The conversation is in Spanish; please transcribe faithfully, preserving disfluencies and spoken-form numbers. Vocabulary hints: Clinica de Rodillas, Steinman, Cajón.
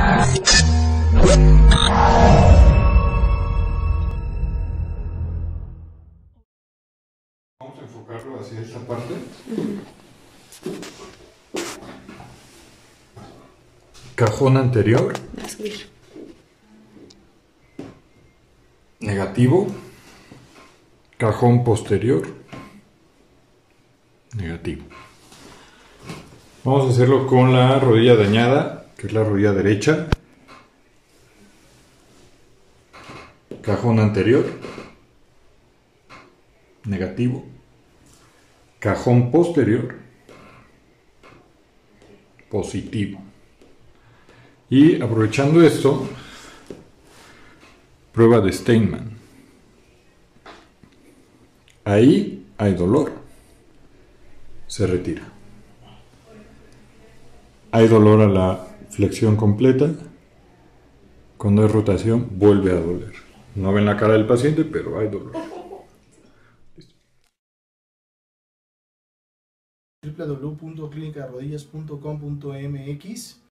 Vamos a enfocarlo hacia esta parte. Uh-huh. Cajón anterior. Voy a subir. Negativo. Cajón posterior. Negativo. Vamos a hacerlo con la rodilla dañada, que es la rodilla derecha. Cajón anterior. Negativo. Cajón posterior. Positivo. Y aprovechando esto, prueba de Steinman. Ahí hay dolor. Se retira. Hay dolor a la flexión completa. Cuando hay rotación, vuelve a doler. No ven la cara del paciente, pero hay dolor. doble u doble u doble u punto clinica rodillas punto com punto m x